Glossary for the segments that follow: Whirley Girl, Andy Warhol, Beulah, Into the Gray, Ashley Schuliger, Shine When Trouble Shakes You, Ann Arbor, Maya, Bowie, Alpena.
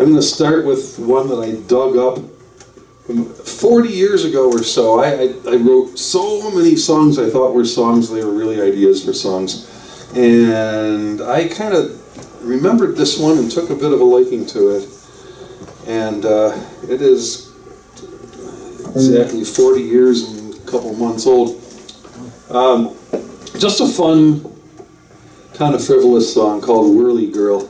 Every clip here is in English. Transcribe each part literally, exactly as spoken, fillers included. I'm going to start with one that I dug up from forty years ago or so. I, I, I wrote so many songs I thought were songs, they were really ideas for songs. And I kind of remembered this one and took a bit of a liking to it. And uh, it is exactly forty years and a couple months old. Um, just a fun, kind of frivolous song called Whirly Girl.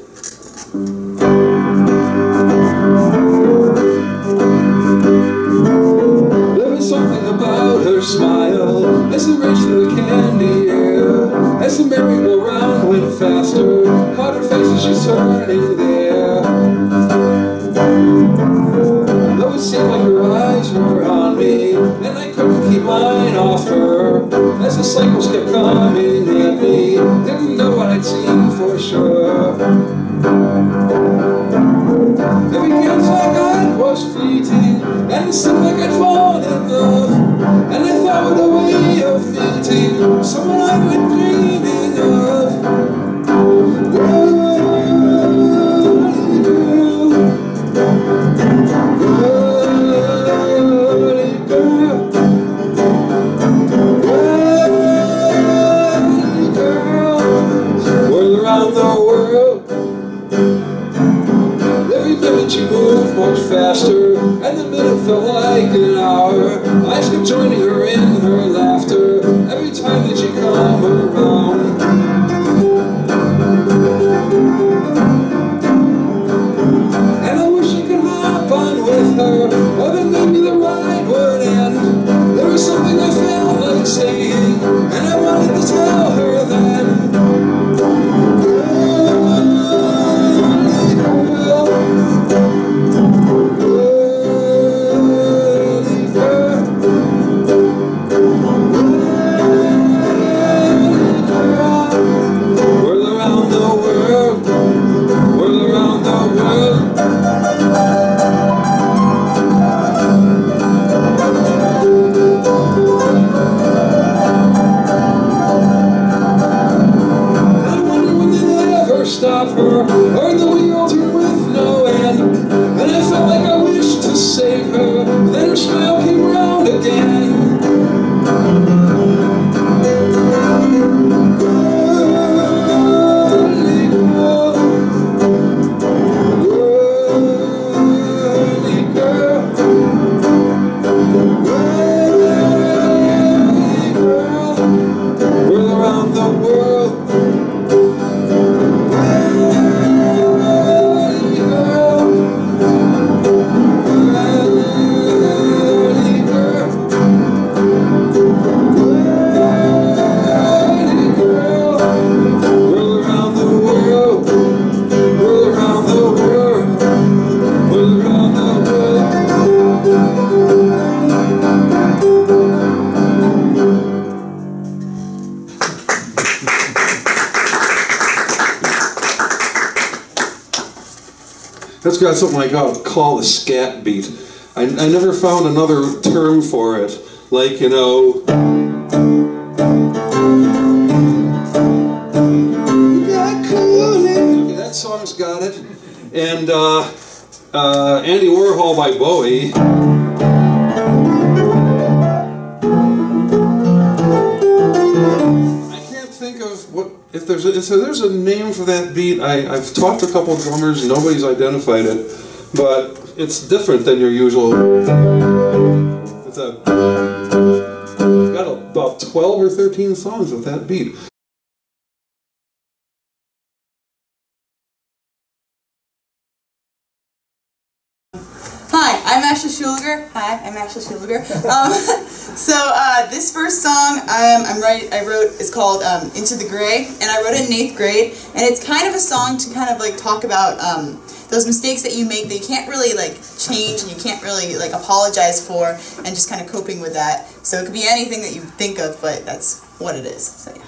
There was something about her smile as it reached for the candy air, as the merry-go-round went faster, caught her face as she's turning there. Though it seemed like her eyes were on me, and I couldn't keep mine off her, as the cycles kept coming at me, didn't know what I'd seen for sure. It began like I was fleeting, and it seemed like I'd fallen in love, and I thought what a way of meeting someone I would dreaming of. Whoa. Faster, and the minute felt like an hour. Eyes kept joining her in her laughter every time that she come around. And I wish I could hop on with her, or then maybe the ride would end. There was something I felt like saying, and I wanted to tell her then. Got something I got called the scat beat. I, I never found another term for it. Like, you know, okay, that song's got it. And uh, uh, Andy Warhol by Bowie. I can't think of what. If there's a, so there's a name for that beat. I, I've talked to a couple of drummers, nobody's identified it, but it's different than your usual. It's a, got a, about twelve or thirteen songs with that beat. Hi, I'm Ashley Schuliger. Hi, I'm Ashley Schuliger. Um, so uh, this first song um, I'm write, I wrote is called um, Into the Gray, and I wrote it in eighth grade, and it's kind of a song to kind of like talk about um, those mistakes that you make that you can't really like change and you can't really like apologize for, and just kind of coping with that. So it could be anything that you think of, but that's what it is. So, yeah.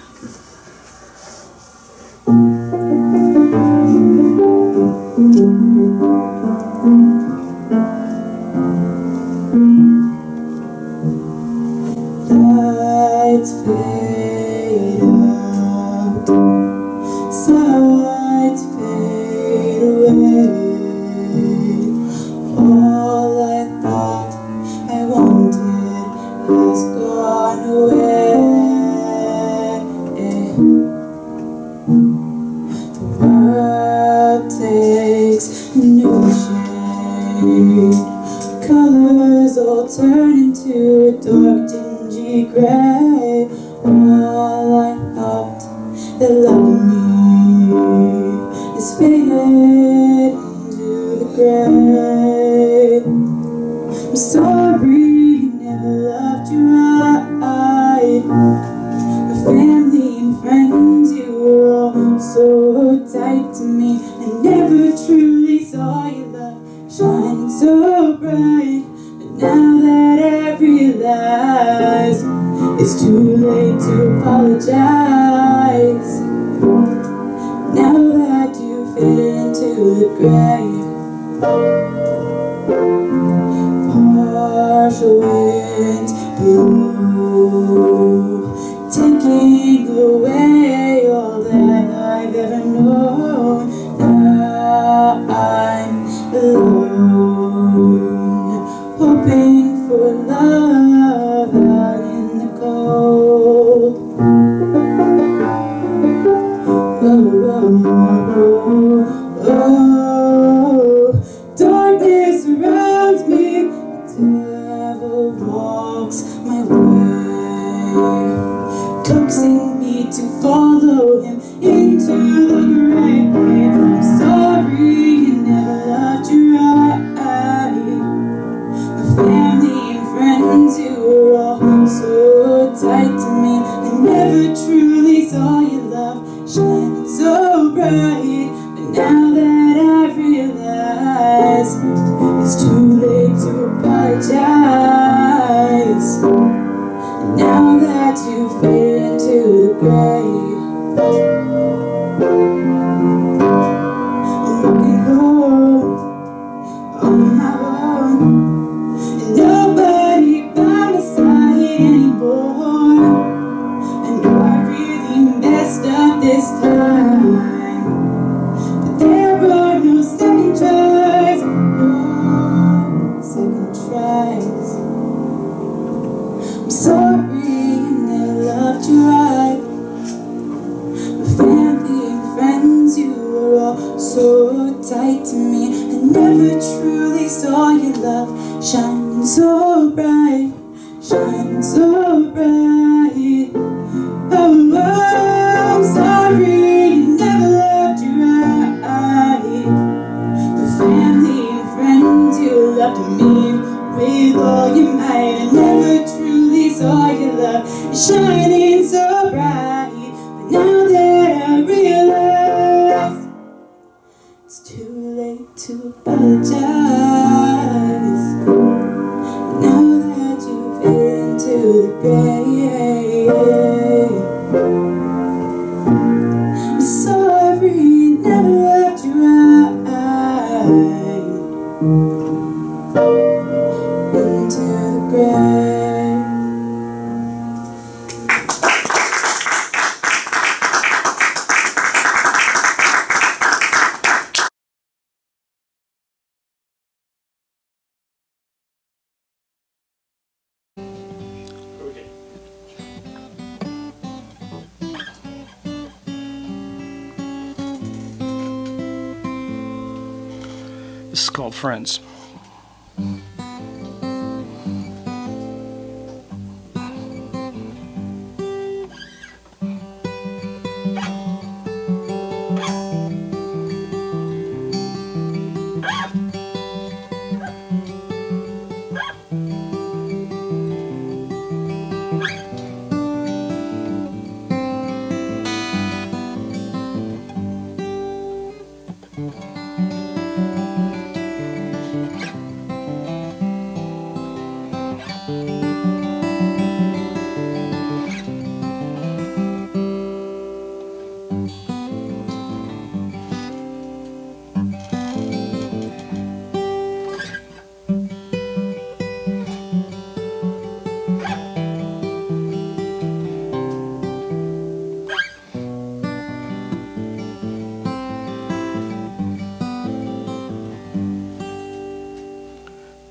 Sides fade away. this new shade. Colors all turn into a dark, dingy gray. All I thought that loved me is faded into the gray. I'm sorry you never loved you right. The family and friends, you were all so tight to me. I never truly saw your love shining so bright. But now that I realize it's too late to apologize. Now that you fade into the gray, partial winds blow, taking away all that I've ever known. Now I'm alone, hoping for love out in the cold. Oh, oh, oh, oh. Darkness surrounds me, the devil walks my way, coaxing me to follow him into the gray. I'm sorry he never loved you right. The family and friends, you were all so tight to me. I never truly saw your love shine so bright. But now that I realize it's too late to apologize. And now that you fade into the gray, looking low on my own, and nobody by my side anymore. I know I really messed up this time, but there are no second tries, no second tries. I'm sorry I never loved you right. Family and friends, you were all so tight to me. I never truly saw your love shining so bright, shining so bright. Oh, I'm sorry you never loved you right. The family and friends, you loved me with all your might. I never truly saw your love shining so bright. But now that I realize it's too late to apologize. Now that you fade into the gray, I'm sorry I never loved you right. Into the gray. This is called Friends.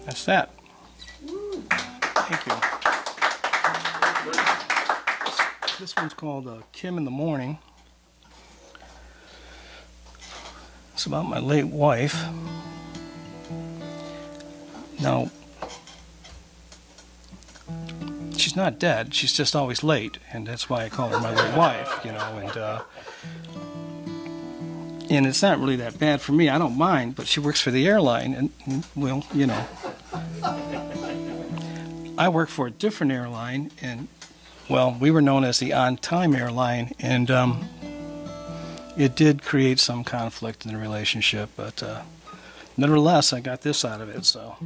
That's that. Ooh. Thank you. This, this one's called uh, Kim in the Morning. It's about my late wife. Now, she's not dead, she's just always late, and that's why I call her my late wife, you know, and uh, and it's not really that bad for me, I don't mind, but she works for the airline, and, and well, you know. I work for a different airline, and, well, we were known as the on-time airline, and um, it did create some conflict in the relationship, but uh, nevertheless, I got this out of it, so.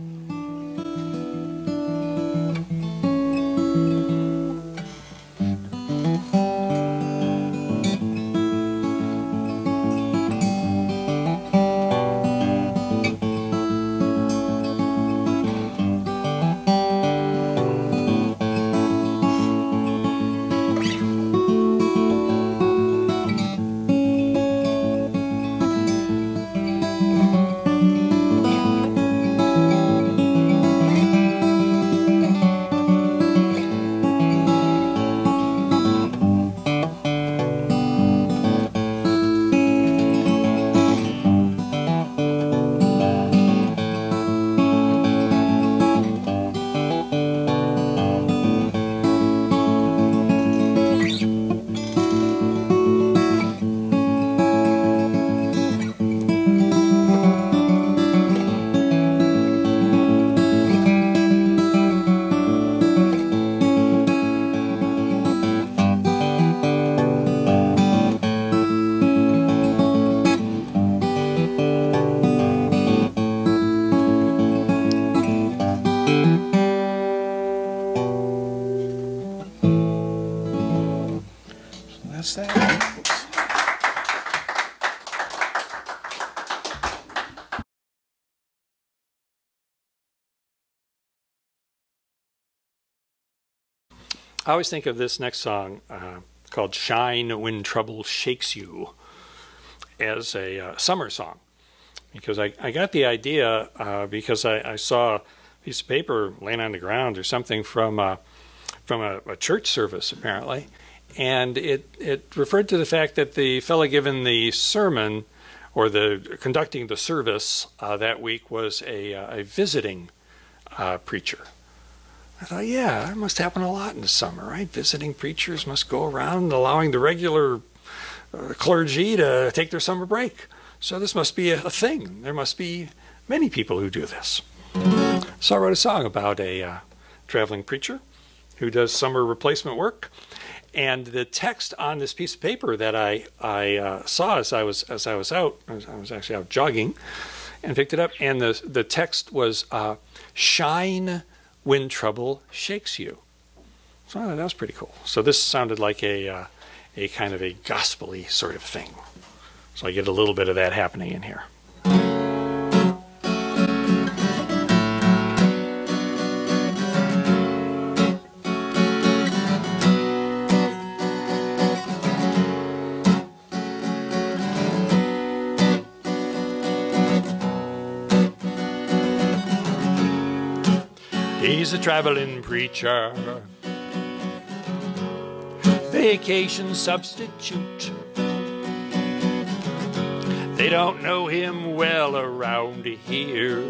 I always think of this next song uh, called Shine When Trouble Shakes You as a uh, summer song, because I, I got the idea uh, because I, I saw a piece of paper laying on the ground or something from uh, from a, a church service apparently, and it, it referred to the fact that the fellow giving the sermon or the conducting the service uh, that week was a, uh, a visiting uh, preacher. I thought, yeah, that must happen a lot in the summer, right? Visiting preachers must go around allowing the regular uh, clergy to take their summer break. So this must be a, a thing. There must be many people who do this. So I wrote a song about a uh, traveling preacher who does summer replacement work. And the text on this piece of paper that I, I uh, saw as I was, as I was out, I was, I was actually out jogging and picked it up. And the, the text was, uh, shine when trouble shakes you. So that was pretty cool. So this sounded like a, uh, a kind of a gospel-y sort of thing. So I get a little bit of that happening in here. He's a traveling preacher, vacation substitute. They don't know him well around here,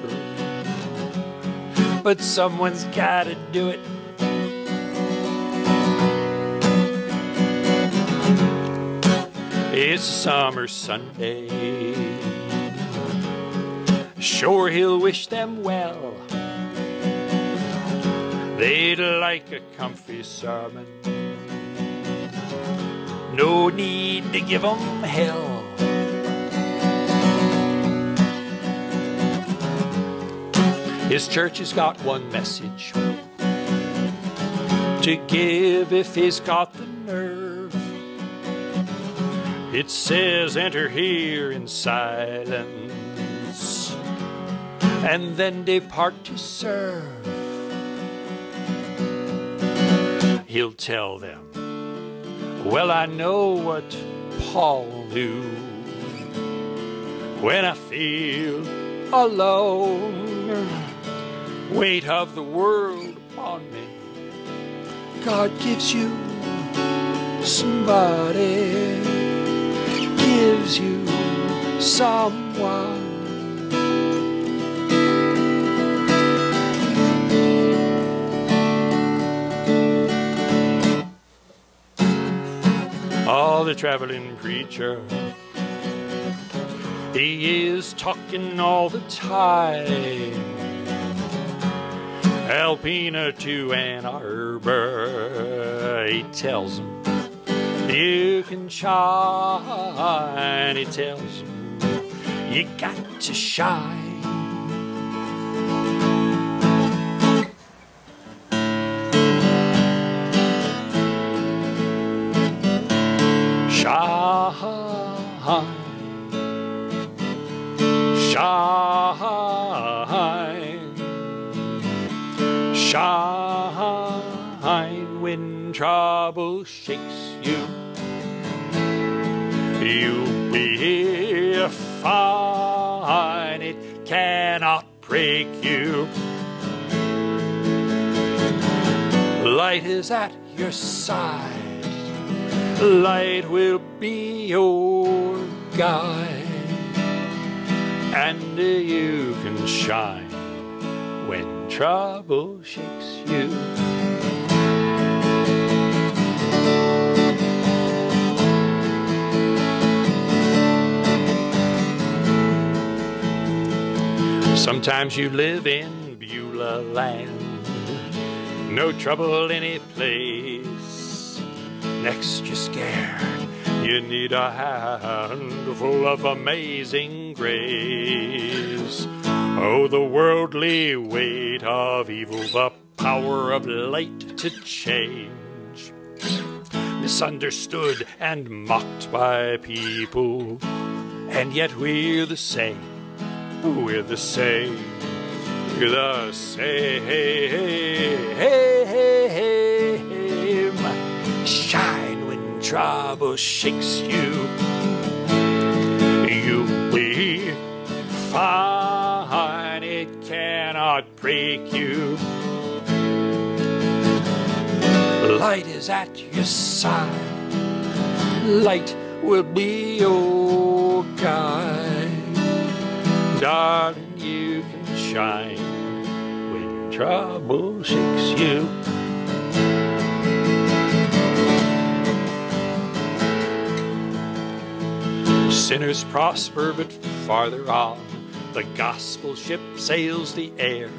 but someone's gotta do it. It's a summer Sunday, sure he'll wish them well. They'd like a comfy sermon, no need to give 'em hell. His church has got one message to give if he's got the nerve. It says, enter here in silence and then depart to serve. He'll tell them, well, I know what Paul knew. When I feel alone, weight of the world upon me, God gives you somebody, gives you someone. Oh, the traveling preacher, he is talking all the time. Alpena to Ann Arbor, he tells him, you can shine, he tells him, you got to shine. Shine, shine, shine when trouble shakes you. You'll be fine, it cannot break you. Light is at your side, light will be your guide, and you can shine when trouble shakes you. Sometimes you live in Beulah land, no trouble any place. Next you're scared, you need a handful of amazing grace. Oh, the worldly weight of evil, the power of light to change. Misunderstood and mocked by people, and yet we're the same, we're the same, we're the same. Shine when trouble shakes you. You'll be fine, it cannot break you. Light is at your side, light will be your guide. Darling, you can shine when trouble shakes you. Sinners prosper, but farther on, the gospel ship sails the air.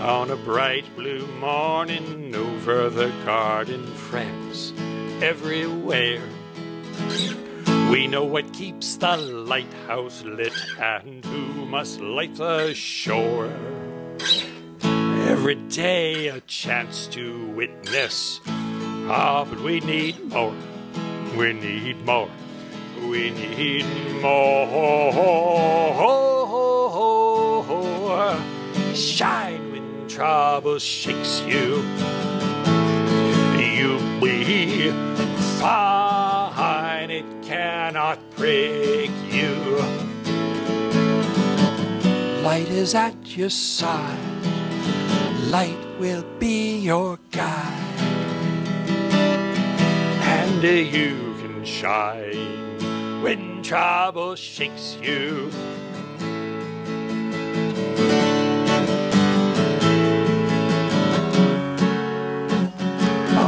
On a bright blue morning, over the garden, France, everywhere. We know what keeps the lighthouse lit, and who must light the shore. Every day a chance to witness, ah, but we need more, we need more. We need more. Shine when trouble shakes you. You'll be fine, it cannot break you. Light is at your side, light will be your guide, and you can shine when trouble shakes you.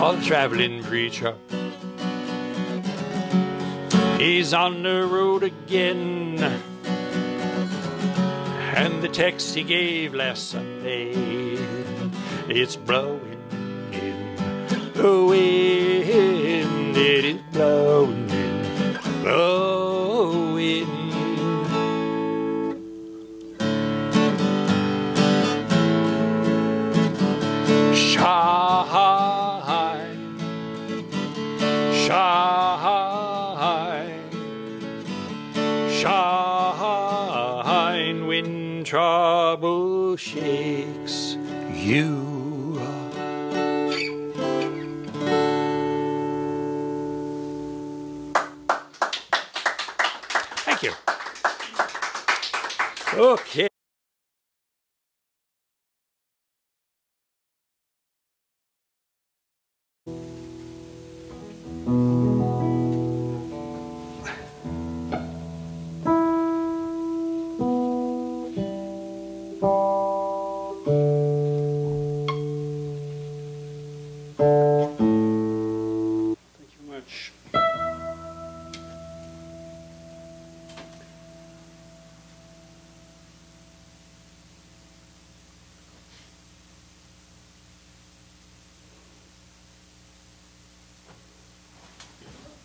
Oh, the traveling preacher, he's on the road again, and the text he gave last Sunday, it's blowing in the wind, it is blowing in. Blowing. Shine, shine, shine when trouble shakes you. Okay.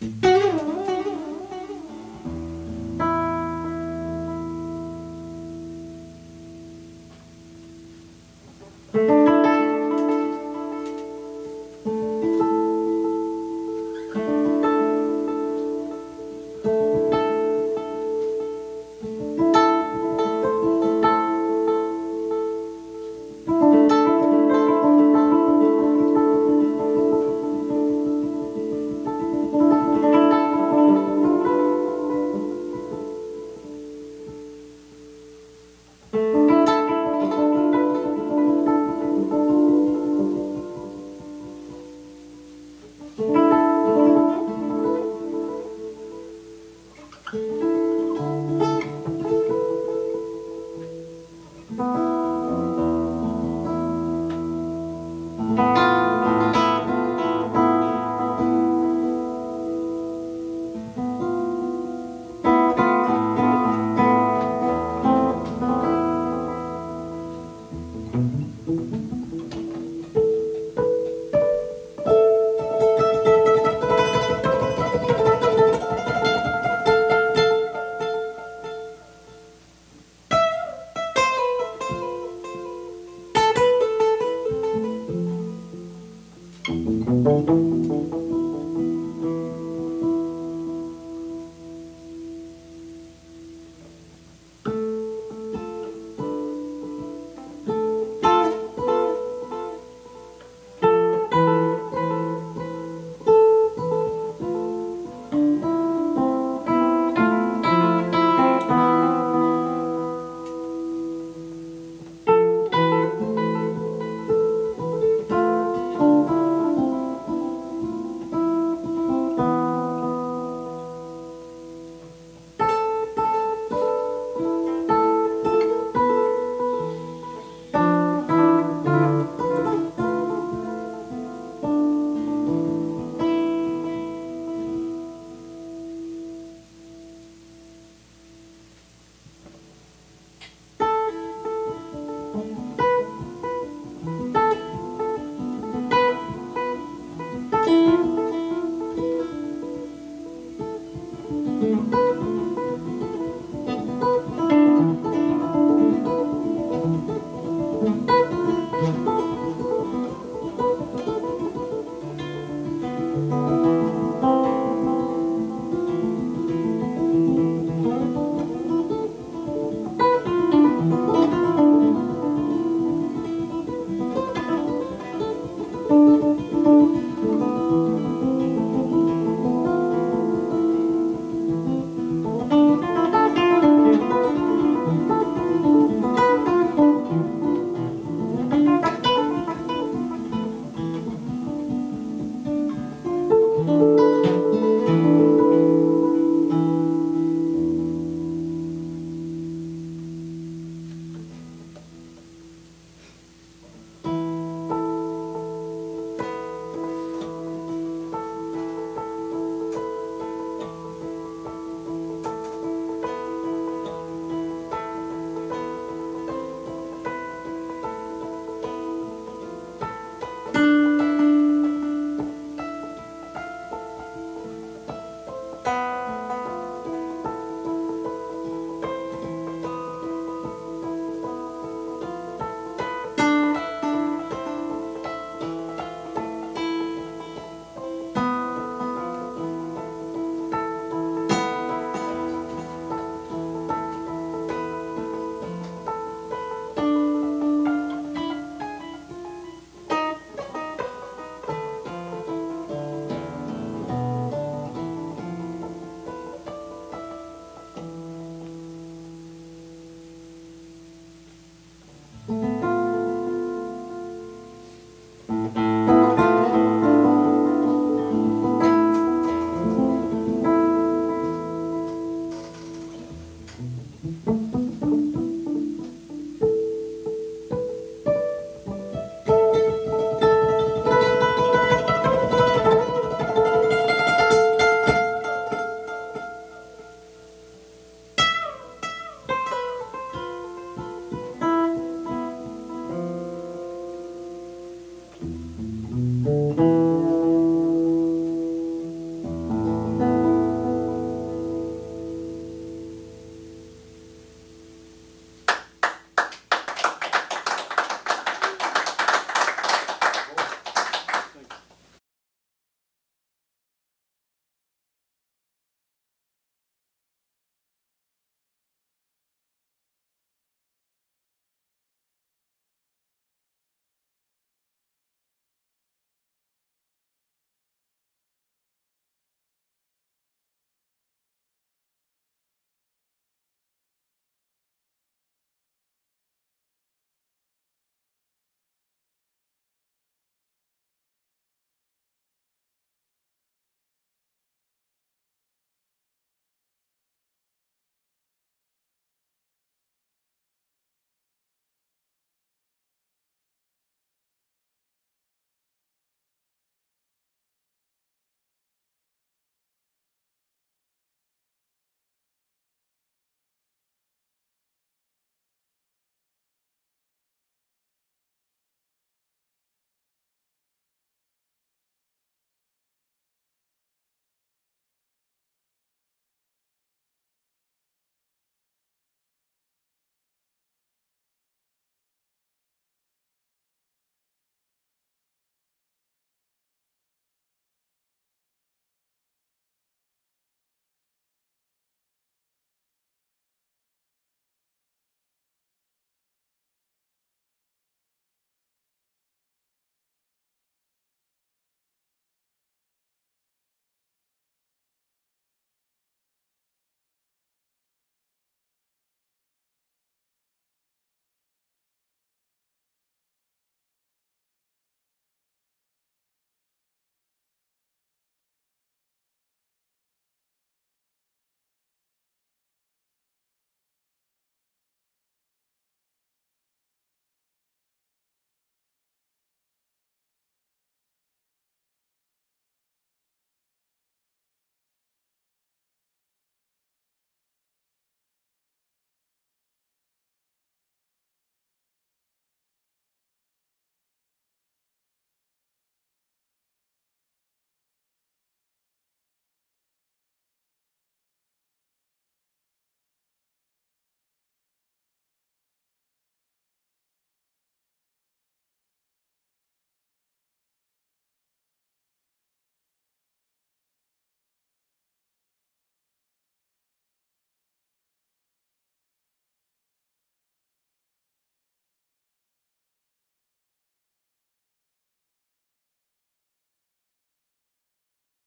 Thank mm-hmm. you.